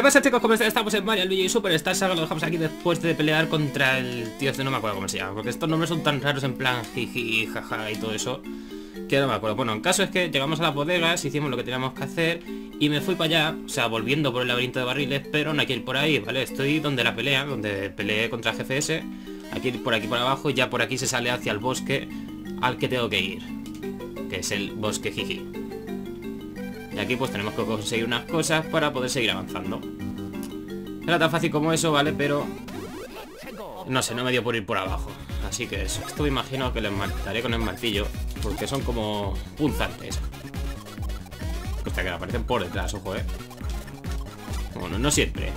¿Qué pasa, chicos? ¿Cómo estamos en Mario y Luigi Superstar Saga? Lo dejamos aquí después de pelear contra el... Tío, no me acuerdo cómo se llama, porque estos nombres son tan raros en plan jiji, jaja y todo eso, que no me acuerdo. Bueno, el caso es que llegamos a las bodegas, hicimos lo que teníamos que hacer y me fui para allá, o sea, volviendo por el laberinto de barriles, pero no hay que ir por ahí, ¿vale? Estoy donde la pelea, donde peleé contra GFS, hay que ir por aquí por abajo y ya por aquí se sale hacia el bosque al que tengo que ir, que es el bosque jiji. Y aquí pues tenemos que conseguir unas cosas para poder seguir avanzando. Era tan fácil como eso, ¿vale? Pero... no sé, no me dio por ir por abajo. Así que eso. Esto me imagino que les mataré con el martillo, porque son como punzantes. Hostia, que aparecen por detrás, ojo, ¿eh? Bueno, no siempre.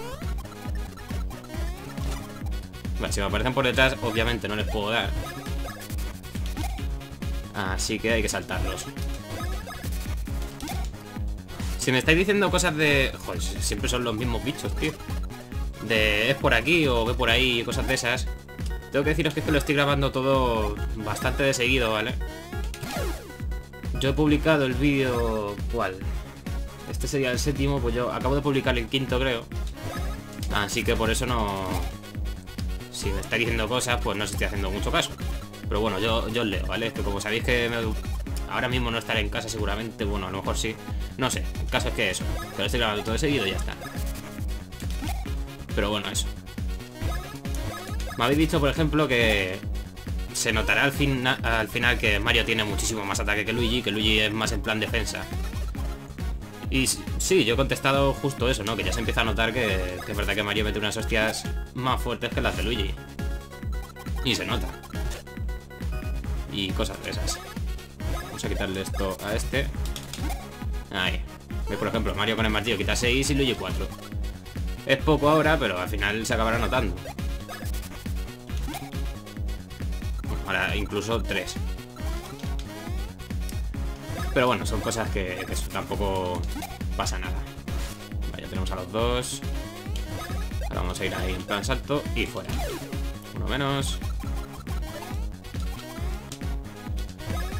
Vale, si me aparecen por detrás, obviamente no les puedo dar. Así que hay que saltarlos. Si me estáis diciendo cosas de... joder, siempre son los mismos bichos, tío. De... es por aquí o ve por ahí y cosas de esas. Tengo que deciros que esto lo estoy grabando todo bastante de seguido, ¿vale? Yo he publicado el vídeo... ¿cuál? Este sería el 7º, pues yo acabo de publicar el 5º, creo. Así que por eso no... si me estáis diciendo cosas, pues no os estoy haciendo mucho caso. Pero bueno, yo os leo, ¿vale? Es que como sabéis que... ahora mismo no estaré en casa seguramente, bueno, a lo mejor sí, no sé, el caso es que eso, que lo estoy grabando todo seguido y ya está. Pero bueno, eso. Me habéis dicho, por ejemplo, que se notará al final que Mario tiene muchísimo más ataque que Luigi es más en plan defensa. Y sí, yo he contestado justo eso, ¿no? Que ya se empieza a notar que es verdad que Mario mete unas hostias más fuertes que las de Luigi. Y se nota. Y cosas de esas. Vamos a quitarle esto a este. Ahí. ¿Veis? Por ejemplo, Mario con el martillo quita 6 y Luigi 4. Es poco ahora, pero al final se acabará notando. Bueno, ahora incluso 3. Pero bueno, son cosas que tampoco pasa nada. Vale, ya tenemos a los dos. Ahora vamos a ir ahí en plan salto y fuera. Uno menos.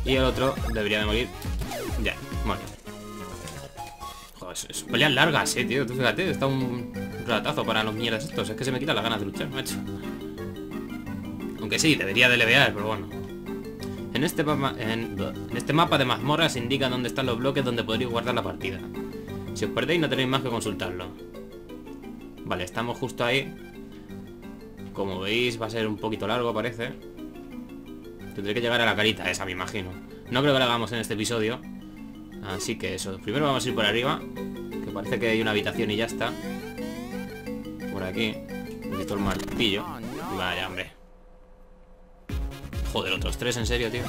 Y el otro debería de morir. Ya, morir. Joder, son peleas largas, tío. Tú fíjate, está un ratazo para los mierdas estos. Es que se me quitan las ganas de luchar, macho. Aunque sí, debería de levear, pero bueno. En este mapa de mazmorras indica dónde están los bloques donde podréis guardar la partida. Si os perdéis no tenéis más que consultarlo. Vale, estamos justo ahí. Como veis va a ser un poquito largo, parece. Tendré que llegar a la carita esa, me imagino. No creo que la hagamos en este episodio. Así que eso. Primero vamos a ir por arriba, que parece que hay una habitación y ya está. Por aquí. Necesito el martillo. Vaya, hombre. Joder, otros 3, en serio, tío.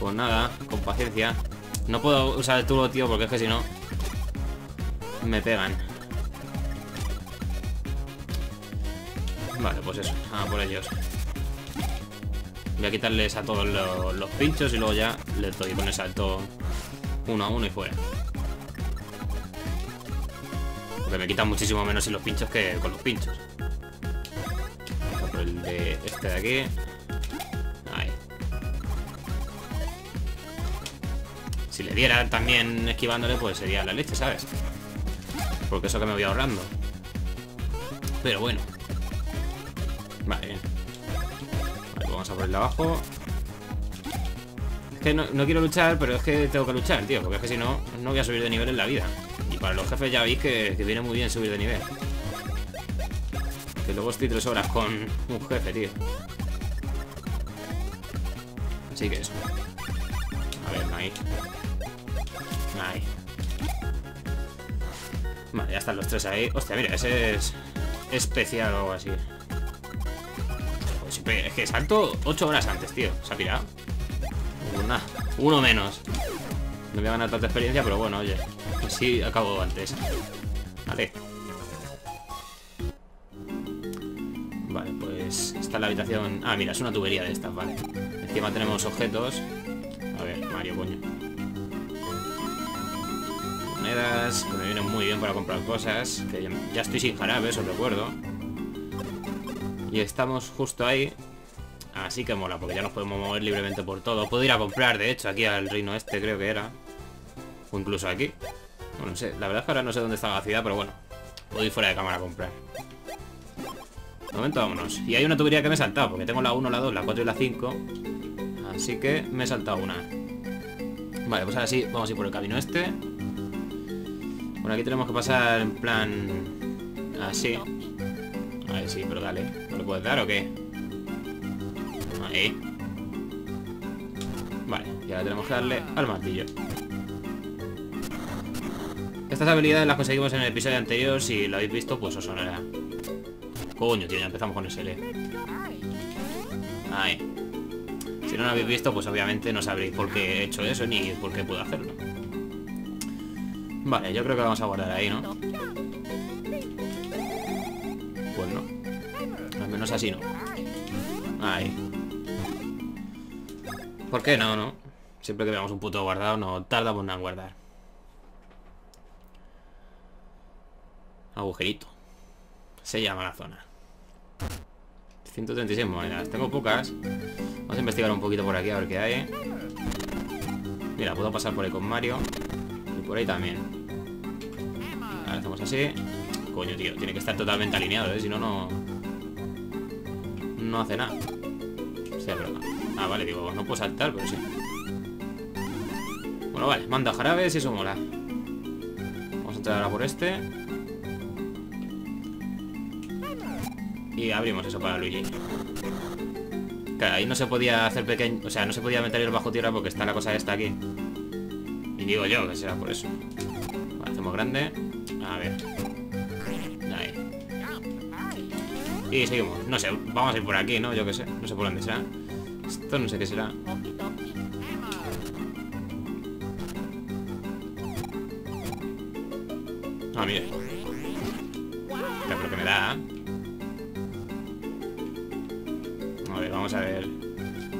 Pues nada, con paciencia. No puedo usar el turbo, tío, porque es que si no... me pegan. Vale, pues eso, por ellos. Voy a quitarles a todos los pinchos y luego ya les doy con el salto uno a uno y fuera. Porque me quitan muchísimo menos sin los pinchos que con los pinchos. Vamos a por el de este de aquí. Ahí. Si le diera también esquivándole, pues sería la leche, ¿sabes? Porque eso que me voy ahorrando. Pero bueno. Vale, bien. Vale, vamos a por el de abajo. Es que no quiero luchar, pero es que tengo que luchar, tío. Porque es que si no, no voy a subir de nivel en la vida. Y para los jefes ya veis que viene muy bien subir de nivel. Que luego estoy 3 horas con un jefe, tío. Así que eso. A ver, ahí. Ahí. Vale, ya están los 3 ahí. Hostia, mira, ese es especial o algo así. Es que salto 8 horas antes, tío. Se ha pirado. Uno menos. No voy a ganar tanta experiencia, pero bueno, oye. Así acabo antes. Vale. Vale, pues... está la habitación... ah, mira, es una tubería de estas, vale. Encima tenemos objetos. A ver, Mario, coño. Monedas, que me vienen muy bien para comprar cosas. Que ya estoy sin jarabe, eso recuerdo. Y estamos justo ahí. Así que mola, porque ya nos podemos mover libremente por todo. Puedo ir a comprar, de hecho, aquí al reino este, creo que era. O incluso aquí. Bueno, no sé, la verdad es que ahora no sé dónde está la ciudad, pero bueno, puedo ir fuera de cámara a comprar. De momento vámonos. Y hay una tubería que me he saltado, porque tengo la 1, la 2, la 4 y la 5. Así que me he saltado una. Vale, pues ahora sí, vamos a ir por el camino este. Por aquí tenemos que pasar en plan... así. A ver, sí, pero dale. ¿No le puedes dar o qué? Ahí. Vale, y ahora tenemos que darle al martillo. Estas habilidades las conseguimos en el episodio anterior. Si lo habéis visto, pues os sonará. Coño, tío, ya empezamos con el SL. Ahí. Si no lo habéis visto, pues obviamente no sabréis por qué he hecho eso ni por qué puedo hacerlo. Vale, yo creo que lo vamos a guardar ahí, ¿no? Pues no. Al menos así no. Ahí. ¿Por qué no, no? Siempre que veamos un puto guardado, no tardamos nada en guardar. Agujerito. Se llama la zona. 136 monedas. Tengo pocas. Vamos a investigar un poquito por aquí a ver qué hay. Mira, puedo pasar por ahí con Mario. Y por ahí también. Ahora hacemos así. Coño, tío. Tiene que estar totalmente alineado, ¿eh? Si no, no... no hace nada. Sea broma. Ah, vale, digo, no puedo saltar, pero sí. Bueno, vale. Manda jarabes y eso mola. Vamos a entrar ahora por este. Y abrimos eso para Luigi. Claro, ahí no se podía hacer pequeño... o sea, no se podía meter el bajo tierra porque está la cosa esta aquí. Y digo yo que será por eso. Vale, hacemos grande. A ver. Ahí. Y seguimos. No sé, vamos a ir por aquí, ¿no? Yo qué sé. No sé por dónde será. Esto no sé qué será. Ah, mira. Claro, pero que me da... ¿eh? Vamos a ver.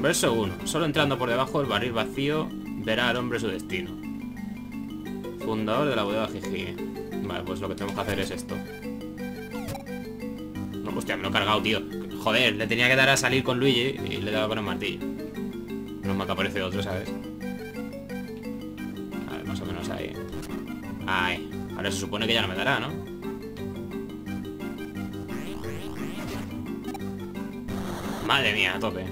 Verso 1. Solo entrando por debajo del barril vacío verá al hombre su destino. Fundador de la bodega Jiji. Vale, pues lo que tenemos que hacer es esto. No, hostia, me lo he cargado, tío. Joder, le tenía que dar a salir con Luigi y le he dado con el martillo. Menos mal que aparece otro, ¿sabes? A ver, más o menos ahí. Ahí. Ahora se supone que ya no me dará, ¿no? Madre mía, a tope.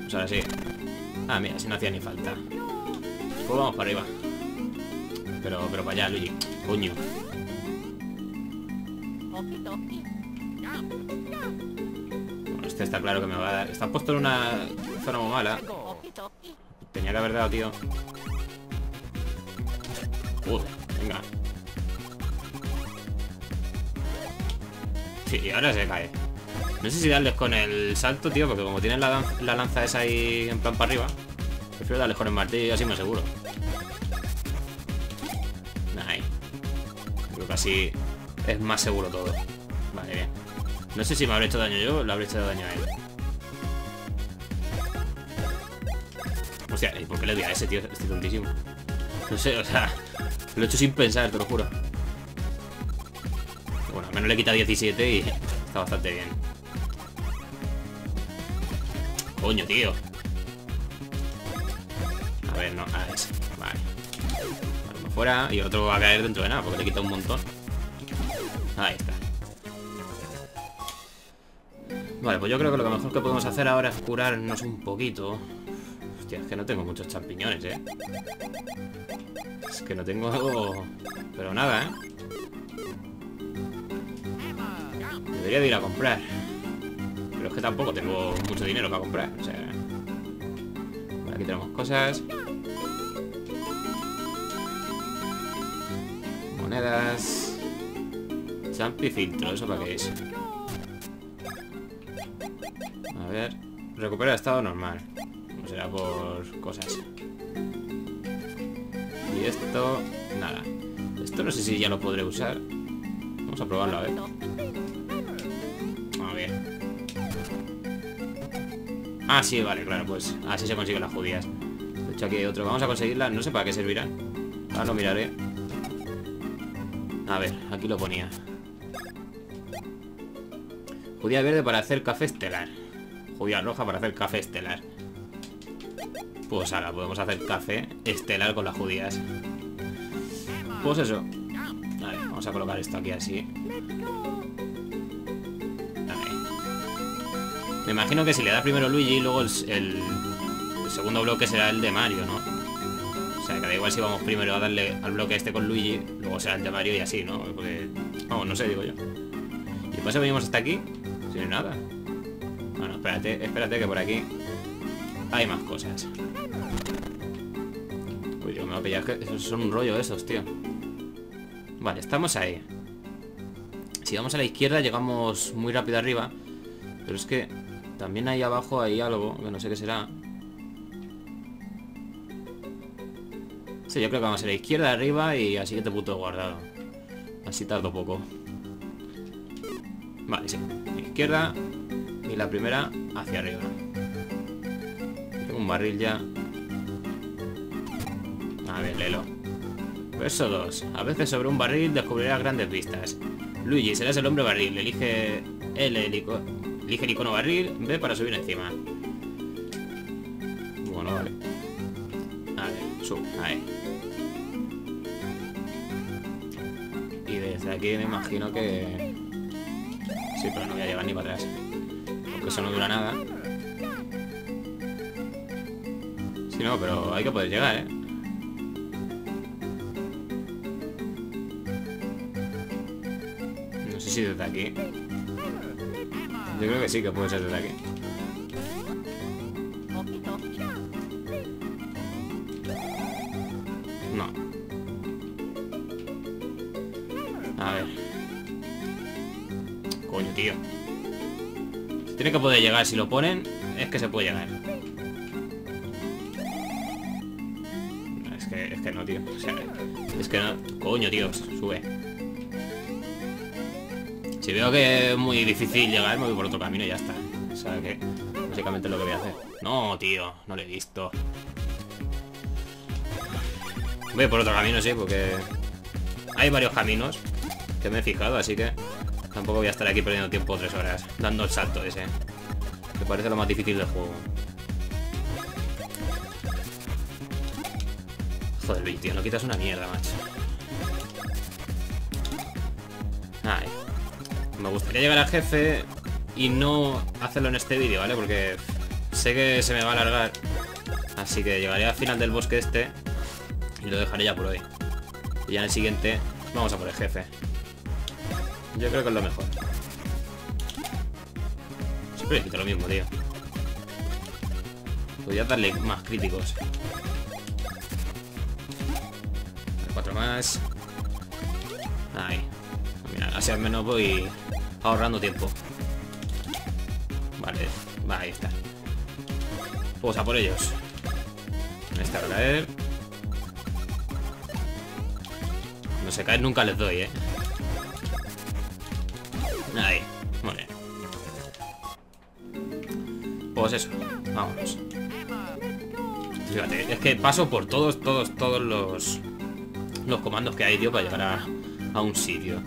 Pues ahora sí. Ah, mira, si no hacía ni falta. Pues vamos para arriba. Pero para allá, Luigi. Coño. Bueno, este está claro que me va a dar. Está puesto en una zona muy mala. Tenía que haber dado, tío. Venga. Y ahora se cae. No sé si darles con el salto, tío, porque como tienen la lanza esa ahí en plan para arriba, prefiero darles con el martillo y así me aseguro. Ahí. Creo que así es más seguro todo. Vale, bien. No sé si me habré hecho daño yo o le habré hecho daño a él. Hostia, ¿y por qué le doy a ese, tío? Estoy tontísimo. No sé, o sea, lo he hecho sin pensar, te lo juro. Bueno, al menos le quita 17 y está bastante bien. Coño, tío. A ver, no, a ese. Vale. Uno fuera y otro va a caer dentro de nada porque le quita un montón. Ahí está. Vale, pues yo creo que lo mejor que podemos hacer ahora es curarnos un poquito. Hostia, es que no tengo muchos champiñones, ¿eh? Es que no tengo algo... pero nada, ¿eh? Debería de ir a comprar. Pero es que tampoco tengo mucho dinero para comprar. O sea... bueno, aquí tenemos cosas. Monedas. Champi filtro. ¿Eso para qué es? A ver... recupera el estado normal. No será por cosas. Y esto... nada. Esto no sé si ya lo podré usar. Vamos a probarlo a ver. Ah, sí, vale, claro, pues así se consiguen las judías. De hecho, aquí hay otro. Vamos a conseguirlas. No sé para qué servirán. Ahora lo miraré. A ver, aquí lo ponía. Judía verde para hacer café estelar. Judía roja para hacer café estelar. Pues ahora podemos hacer café estelar con las judías. Pues eso. A ver, vamos a colocar esto aquí así. Me imagino que si le da primero Luigi, luego el segundo bloque será el de Mario, ¿no? O sea, que da igual si vamos primero a darle al bloque este con Luigi, luego será el de Mario y así, ¿no? Porque, vamos, no sé, digo yo. Y después venimos hasta aquí, sin nada. Bueno, espérate, espérate que por aquí hay más cosas. Uy, yo me voy a pillar, es que son un rollo esos, tío. Vale, estamos ahí. Si vamos a la izquierda llegamos muy rápido arriba, pero es que también ahí abajo hay algo que no sé qué será. Sí, yo creo que vamos a la izquierda, arriba y al siguiente punto de guardado. Así tardo poco. Vale, sí. Izquierda y la primera hacia arriba. Tengo un barril ya. A ver, léelo. Verso 2. A veces sobre un barril descubrirás grandes vistas. Luigi, serás el hombre barril. Elige el icono barril, B para subir encima. Bueno, vale. A ver, sub, ahí. Y desde aquí me imagino que... sí, pero no voy a llegar ni para atrás, porque eso no dura nada. Sí, no, pero hay que poder llegar, ¿eh? No sé si desde aquí... yo creo que sí que puede ser desde aquí. No. A ver. Coño, tío. Tiene que poder llegar. Si lo ponen, es que se puede llegar. Es que no, tío. O sea, es que no. Coño, tío. Sube. Si veo que es muy difícil llegar, me voy por otro camino y ya está. O sea que básicamente es lo que voy a hacer. No, tío, no lo he visto. Voy por otro camino, sí, porque hay varios caminos que me he fijado, así que tampoco voy a estar aquí perdiendo tiempo 3 horas dando el salto ese, que parece lo más difícil del juego. Joder, Luis, tío, no quitas una mierda, macho. Ay. Me gustaría llegar al jefe y no hacerlo en este vídeo, ¿vale? Porque sé que se me va a alargar. Así que llegaré al final del bosque este y lo dejaré ya por hoy. Y ya en el siguiente vamos a por el jefe. Yo creo que es lo mejor. Siempre le quito lo mismo, tío. Podría darle más críticos. 4 más. Ahí. Mira, así al menos voy ahorrando tiempo. Vale, va, ahí está. Pues a por ellos. Esta va a caer. No se caen, nunca les doy, ¿eh? Ahí, muy bien. Pues eso, vámonos. Fíjate, es que paso por todos los comandos que hay, tío, para llegar a un sitio.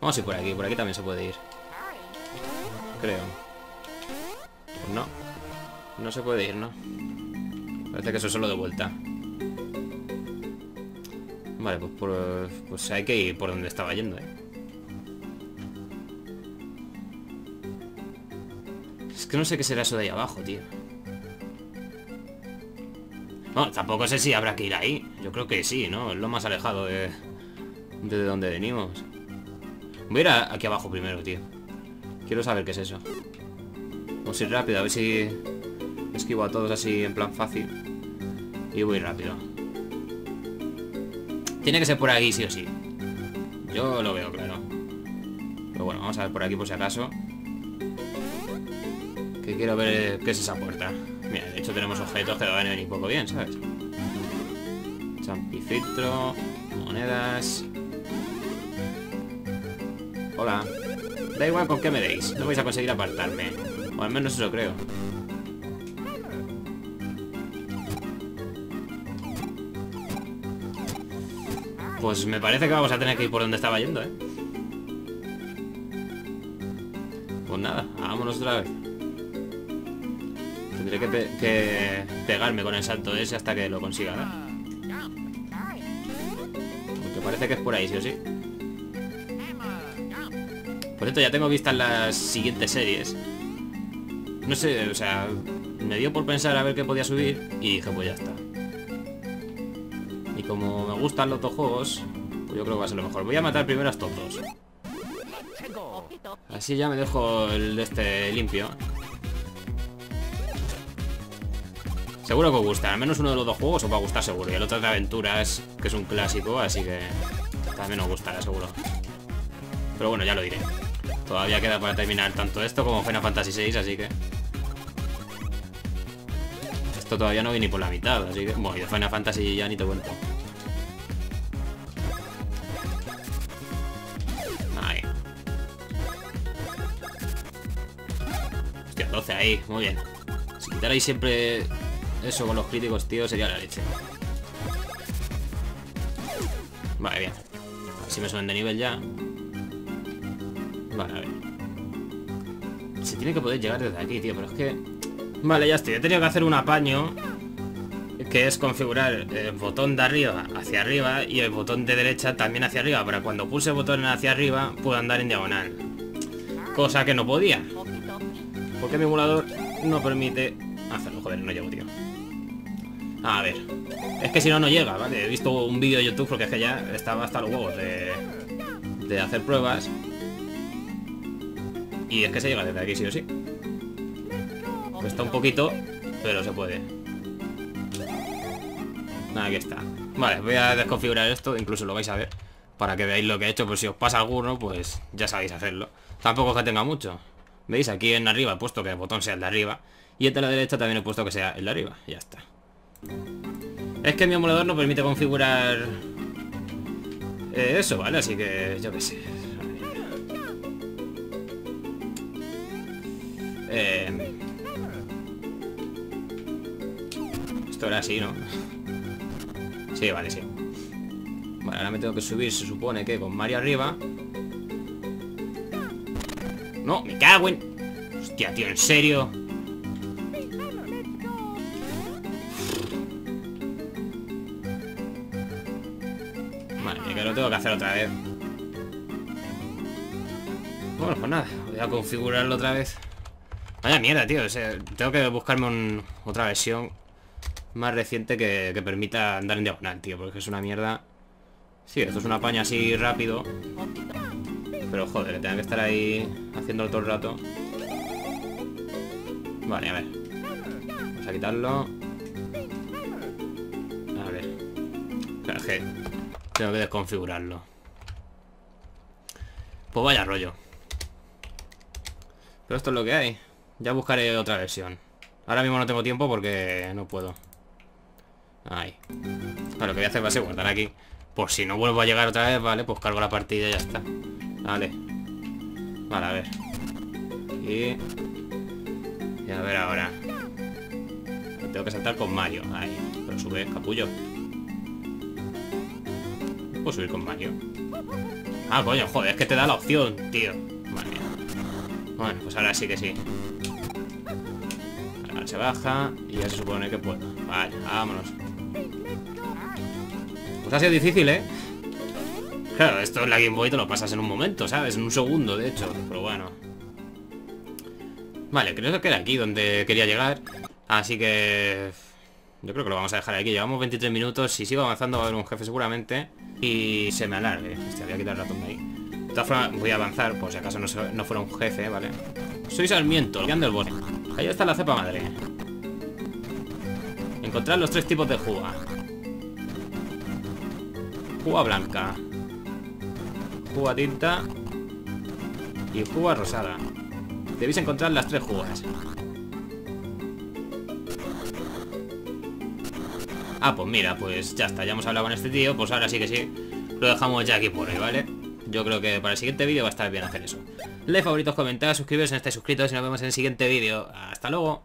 Vamos a ir por aquí también se puede ir. Creo. Pues no. No se puede ir, ¿no? Parece que eso es solo de vuelta. Vale, pues pues hay que ir por donde estaba yendo, ¿eh? Es que no sé qué será eso de ahí abajo, tío. No, tampoco sé si habrá que ir ahí. Yo creo que sí, ¿no? Es lo más alejado de donde venimos. Voy a ir aquí abajo primero, tío. Quiero saber qué es eso. Vamos a ir rápido, a ver si esquivo a todos así en plan fácil. Y voy rápido. Tiene que ser por aquí sí o sí. Yo lo veo, claro. Pero bueno, vamos a ver por aquí por si acaso. Que quiero ver qué es esa puerta. Mira, de hecho tenemos objetos que van a venir poco bien, ¿sabes? Champicitro, monedas... hola. Da igual con qué me deis, no vais a conseguir apartarme. O al menos eso creo. Pues me parece que vamos a tener que ir por donde estaba yendo, ¿eh? Pues nada, vámonos otra vez. Tendré que pegarme con el salto ese hasta que lo consiga, ¿verdad? Porque parece que es por ahí, sí o sí. Por cierto, ya tengo vistas las siguientes series. No sé, o sea, me dio por pensar a ver qué podía subir y dije, pues ya está. Y como me gustan los dos juegos, pues yo creo que va a ser lo mejor. Voy a matar primero a estos dos. Así ya me dejo el de este limpio. Seguro que os gusta, al menos uno de los dos juegos os va a gustar seguro. Y el otro es de aventuras, que es un clásico, así que también os gustará seguro. Pero bueno, ya lo diré. Todavía queda para terminar tanto esto como Final Fantasy 6, así que... Esto todavía no vi ni por la mitad, así que... Bueno, y de Final Fantasy ya ni te cuento. Ahí. Hostia, 12 ahí, muy bien. Si quitarais siempre eso con los críticos, tío, sería la leche. Vale, bien. Así me suben de nivel ya. Vale, a ver. Se tiene que poder llegar desde aquí, tío, pero es que... Vale, ya estoy. He tenido que hacer un apaño, que es configurar el botón de arriba hacia arriba y el botón de derecha también hacia arriba, para cuando pulse el botón hacia arriba pueda andar en diagonal. Cosa que no podía, porque mi emulador no permite hacerlo. Joder, no llego, tío. A ver. Es que si no, no llega, ¿vale? He visto un vídeo de YouTube porque es que ya estaba hasta los huevos de hacer pruebas. Y es que se llega desde aquí, sí o sí. Cuesta un poquito, pero se puede. Aquí está. Vale, voy a desconfigurar esto, incluso lo vais a ver, para que veáis lo que he hecho, por si os pasa alguno, pues ya sabéis hacerlo. Tampoco es que tenga mucho. ¿Veis? Aquí en arriba he puesto que el botón sea el de arriba, y el de la derecha también he puesto que sea el de arriba. Ya está. Es que mi emulador no permite configurar eso, ¿vale? Así que yo qué sé. Esto era así, ¿no? Sí, vale, sí. Vale, ahora me tengo que subir, se supone que con Mario arriba. No, me cago en... Hostia, tío, ¿en serio? Vale, que lo tengo que hacer otra vez. Bueno, pues nada, voy a configurarlo otra vez. Vaya mierda, tío, o sea, tengo que buscarme otra versión más reciente que permita andar en diagonal, tío, porque es una mierda. Sí, esto es una paña así rápido, pero joder, tengo que estar ahí haciéndolo todo el rato. Vale, a ver, vamos a quitarlo. A ver, claro, es que tengo que desconfigurarlo. Pues vaya rollo. Pero esto es lo que hay. Ya buscaré otra versión. Ahora mismo no tengo tiempo porque no puedo. Ahí. Ahora lo que voy a hacer va a ser guardar aquí. Por si no vuelvo a llegar otra vez, vale, pues cargo la partida y ya está. Vale. Vale, a ver. Y a ver ahora. Me tengo que saltar con Mario. Ahí. Pero sube, capullo. ¿Puedo subir con Mario? Ah, coño, joder, es que te da la opción, tío. Vale. Bueno, pues ahora sí que sí. Ahora se baja y ya se supone que puedo. Vale, vámonos. Pues ha sido difícil, ¿eh? Claro, esto en la Game Boy te lo pasas en un momento, ¿sabes? En un segundo, de hecho. Pero bueno. Vale, creo que era aquí donde quería llegar. Así que... yo creo que lo vamos a dejar aquí. Llevamos 23 minutos. Si sigo avanzando va a haber un jefe seguramente. Y se me alargue. Hostia, voy a quitar el ratón de ahí. De todas formas, voy a avanzar, por si acaso no fuera un jefe, ¿vale? Soy Sarmiento, guiando el bosque. Ahí está la cepa madre. Encontrar los tres tipos de juga. Juga blanca, juga tinta y juga rosada. Debéis encontrar las tres jugas. Ah, pues mira, pues ya está, ya hemos hablado con este tío, pues ahora sí que sí. Lo dejamos ya aquí por hoy, ¿vale? Yo creo que para el siguiente vídeo va a estar bien hacer eso. Like, favoritos, comentad, suscribiros si no estáis suscritos y nos vemos en el siguiente vídeo. ¡Hasta luego!